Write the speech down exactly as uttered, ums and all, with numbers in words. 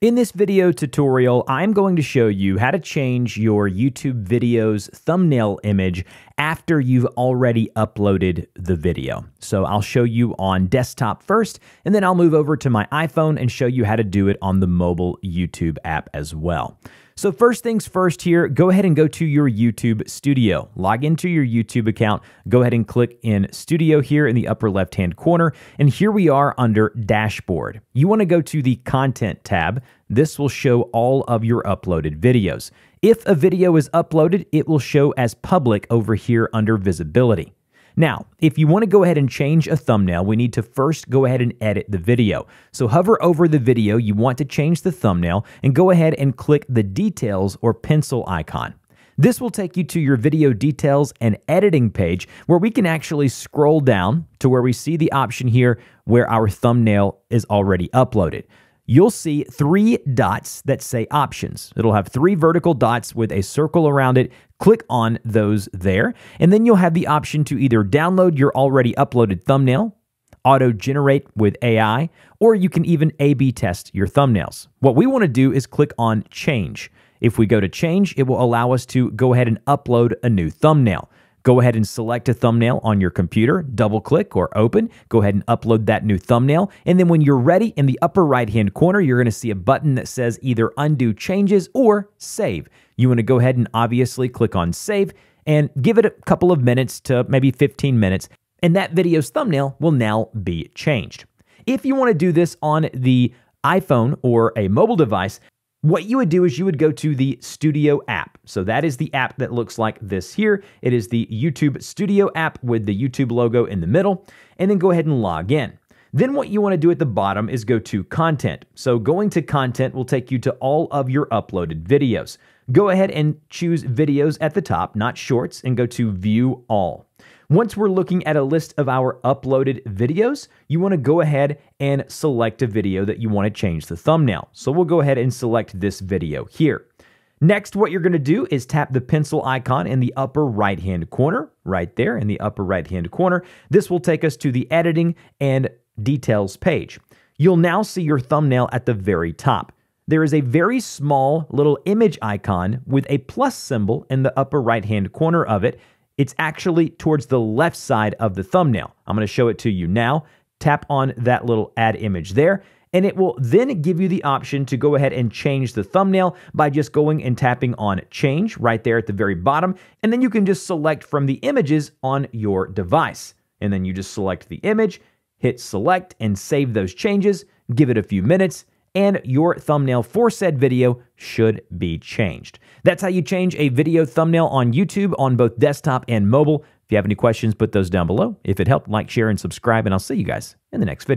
In this video tutorial, I'm going to show you how to change your YouTube video's thumbnail image after you've already uploaded the video. So I'll show you on desktop first, and then I'll move over to my iPhone and show you how to do it on the mobile YouTube app as well. So first things first here, go ahead and go to your YouTube Studio. Log into your YouTube account. Go ahead and click in Studio here in the upper left-hand corner. And here we are under Dashboard. You want to go to the Content tab. This will show all of your uploaded videos. If a video is uploaded, it will show as public over here under Visibility. Now, if you want to go ahead and change a thumbnail, we need to first go ahead and edit the video. So hover over the video you want to change the thumbnail and go ahead and click the details or pencil icon. This will take you to your video details and editing page where we can actually scroll down to where we see the option here where our thumbnail is already uploaded. You'll see three dots that say options. It'll have three vertical dots with a circle around it. Click on those there, and then you'll have the option to either download your already uploaded thumbnail, auto-generate with A I, or you can even A B test your thumbnails. What we want to do is click on Change. If we go to Change, it will allow us to go ahead and upload a new thumbnail. Go ahead and select a thumbnail on your computer, double click or open, go ahead and upload that new thumbnail. And then when you're ready, in the upper right-hand corner, you're gonna see a button that says either undo changes or save. You wanna go ahead and obviously click on save and give it a couple of minutes to maybe fifteen minutes, and that video's thumbnail will now be changed. If you wanna do this on the iPhone or a mobile device, what you would do is you would go to the Studio app. So that is the app that looks like this here. It is the YouTube Studio app with the YouTube logo in the middle, and then go ahead and log in. Then what you want to do at the bottom is go to Content. So going to Content will take you to all of your uploaded videos. Go ahead and choose videos at the top, not shorts, and go to View All. Once we're looking at a list of our uploaded videos, you want to go ahead and select a video that you want to change the thumbnail. So we'll go ahead and select this video here. Next, what you're going to do is tap the pencil icon in the upper right-hand corner, right there in the upper right-hand corner. This will take us to the editing and details page. You'll now see your thumbnail at the very top. There is a very small little image icon with a plus symbol in the upper right-hand corner of it. It's actually towards the left side of the thumbnail. I'm going to show it to you now. Tap on that little add image there, and it will then give you the option to go ahead and change the thumbnail by just going and tapping on Change right there at the very bottom, and then you can just select from the images on your device. And then you just select the image, hit Select, and save those changes, give it a few minutes, and your thumbnail for said video should be changed. That's how you change a video thumbnail on YouTube on both desktop and mobile. If you have any questions, put those down below. If it helped, like, share, and subscribe, and I'll see you guys in the next video.